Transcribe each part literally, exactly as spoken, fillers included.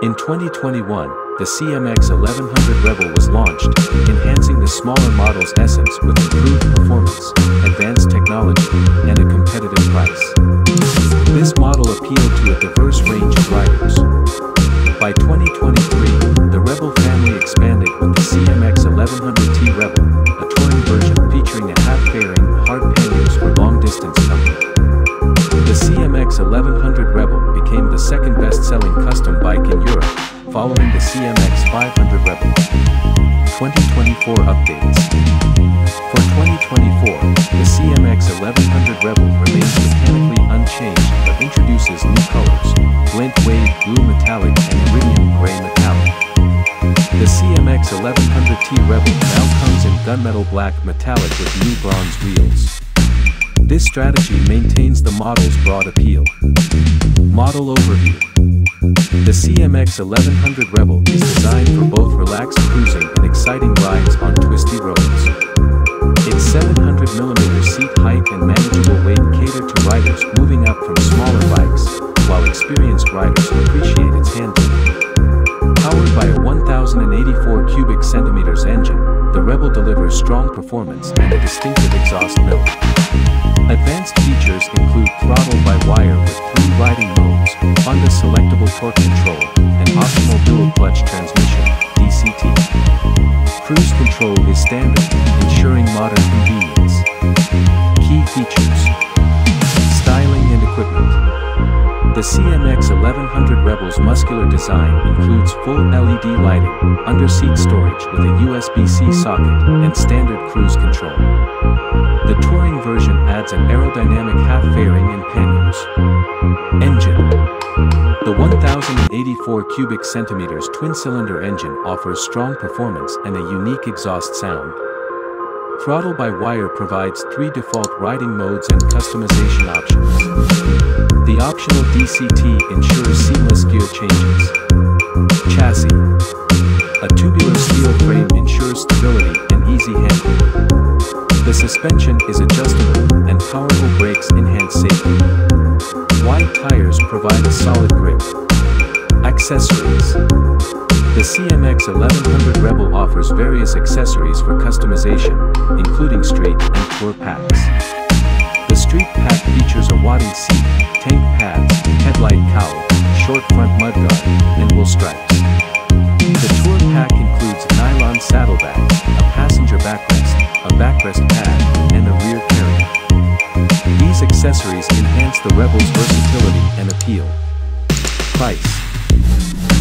In twenty twenty-one, the C M X eleven hundred Rebel was launched, enhancing the smaller model's essence with improved performance, advanced technology, and a competitive price. This model appealed to a diverse range of riders. By twenty twenty-three, the Rebel family expanded with the C M X eleven hundred T Rebel, a touring version featuring a half-fairing, hard panniers for long-distance comfort. The C M X eleven hundred Rebel became the second best-selling custom bike in Europe, following the C M X five hundred Rebel. twenty twenty-four updates. For twenty twenty-four, the C M X eleven hundred Rebel remains mechanically unchanged but introduces new colors, Glint Wave Blue Metallic and Iridium Gray Metallic. The C M X eleven hundred T Rebel now comes in Gunmetal Black Metallic with new bronze wheels. This strategy maintains the model's broad appeal. Model overview. The C M X eleven hundred Rebel is designed for both relaxed cruising and exciting rides on twisty roads. Its seven hundred millimeter seat height and manageable weight cater to riders moving up from smaller bikes, while experienced riders appreciate its handling. Powered by a one thousand eighty-four cubic centimeters engine, the Rebel delivers strong performance and a distinctive exhaust build. Advanced features include throttle by wire with three riding modes, Honda selectable torque control, and optional dual clutch transmission, D C T. Cruise control is standard, ensuring modern convenience. Key features. Styling and equipment. The C M X eleven hundred Rebel's muscular design includes full L E D lighting, under-seat storage with a U S B C socket, and standard cruise control. The touring version adds an aerodynamic half-fairing and panniers. Engine. The one thousand eighty-four cubic centimeters twin-cylinder engine offers strong performance and a unique exhaust sound. Throttle by wire provides three default riding modes and customization options. The optional D C T ensures seamless gear changes. Chassis. A tubular steel frame ensures stability and easy handling. The suspension is adjustable, and powerful brakes enhance safety. Wide tires provide a solid grip. Accessories. The C M X eleven hundred Rebel offers various accessories for customization, including street and tour packs. The street pack features a wadding seat, tank pads, headlight cowl, short front mudguard, and wool stripes. The tour pack includes a nylon saddlebag, a passenger backrest, a backrest pad, and a rear carrier. These accessories enhance the Rebel's versatility and appeal. Price.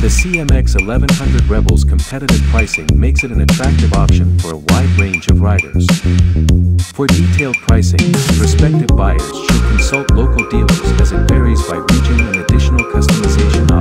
The C M X eleven hundred Rebel's competitive pricing makes it an attractive option for a wide range of riders. For detailed pricing, prospective buyers should consult local dealers as it varies by region and additional customization options.